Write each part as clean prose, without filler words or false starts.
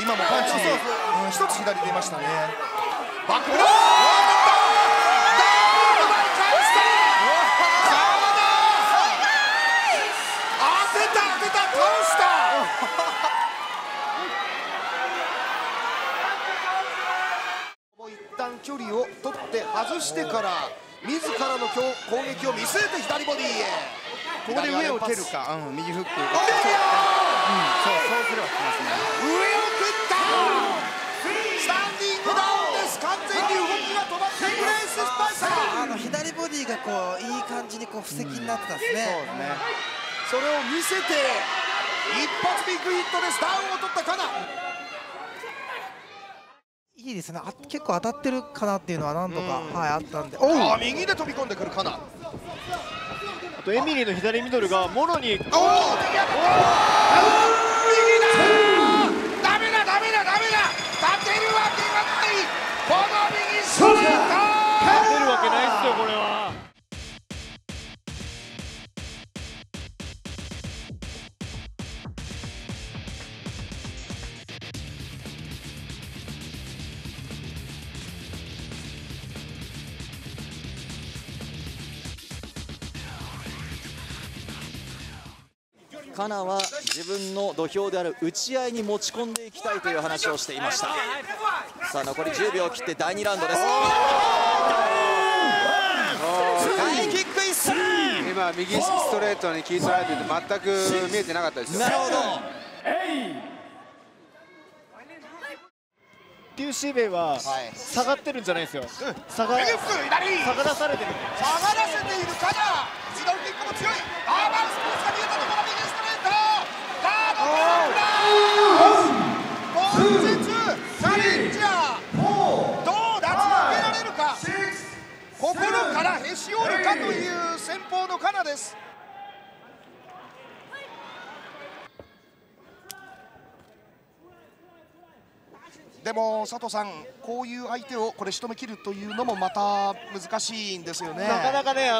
今もパンチ、一つ左出ましたね。バックブロー距離を取って外してから自らの攻撃を見据えて左ボディへ。ここで上を蹴るか、右フック。そうすれば効きますね。上を蹴った。スタンディングダウンです。完全に動きが止まってブレーススパイサー。左ボディがこういい感じにこう布石になってたんですね。それを見せて一発ビッグヒットです。ダウンを取ったかな。いいですね。結構当たってるかなっていうのは何度か、あったんで。右で飛び込んでくるかな。あとエミリーの左ミドルがもろに。おお。ダメだ。立てるわけがない。この右シュート。立てるわけないですよ、これは。カナは自分の土俵である打ち合いに持ち込んでいきたいという話をしていました。さあ残り10秒を切って第2ラウンドです。大キック一閃。今右ストレートにキースライディング全く見えてなかったですよ。なるほど。リュウシーベイは下がってるんじゃないですよ。下が出されてる。下がらせているカナ。自動キックも強い。へし折るかという戦法のカナです。でも佐藤さん、こういう相手をこれ仕留め切るというのもまた難しいんですよね。なかなかね、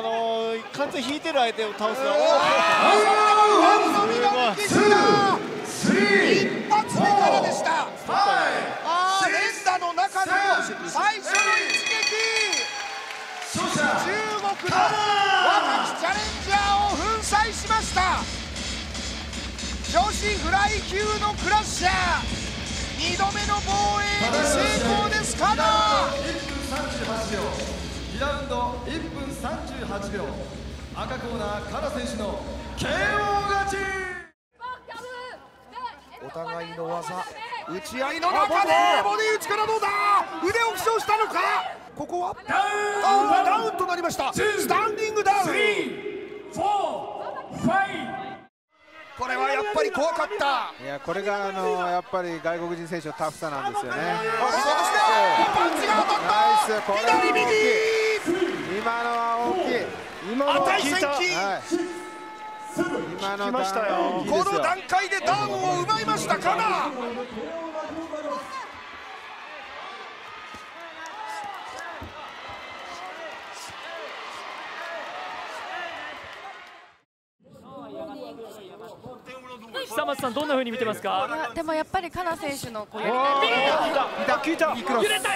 完全に引いてる相手を倒すのは一発目からでした。連打の中の最初の一撃。中国の若きチャレンジャーを粉砕しました。女子フライ級のクラッシャー、2度目の防衛に成功。秒、2ラウンド1分38秒、赤コーナーカラ選手の KO 勝ち。お互いの技、打ち合いの中でボディ打ちからどうだ、腕を負傷したのか、ここはダウンとなりました。スタンディングダウン、これはやっぱり怖かった。いや、これがやっぱり外国人選手のタフさなんですよね。パンチが当たった、左右、今のは大きい、今のは大きい、この段階でダウンを奪いましたカナ。久松さん、どんな風に見てますか？でもやっぱりカナ選手のこうやりたい、揺れた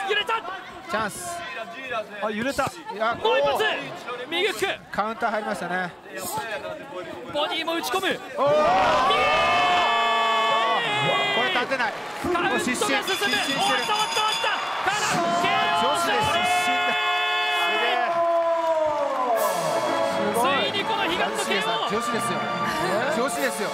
チャンス、揺れた、もう一発右フック、カウンター入りましたね。ボディも打ち込む、右、これ立てない、カウントが進む、おー、触った、ついにこの悲願の KO、 女子ですよ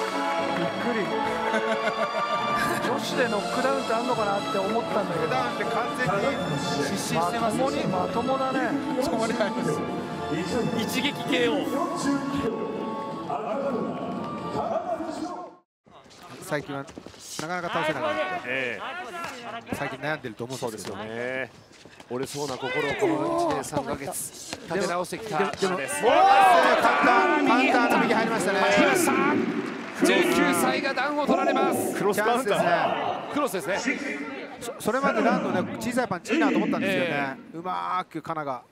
びっくり女子でノックダウンってあんのかなって思ったんだけど、ノックダウンって完全に失神してますね。まともだね。一撃 KO。 最近はなかなか倒せない、最近悩んでると思うんですよね。折れそうな心をこの1年3ヶ月立て直してきたカナです。カウンターの右入りましたね。19歳がダウンを取られます。クロスカウンター、クロスですね。それまで何度ね、小さいパンチいいなと思ったんですよね。うまーくカナが。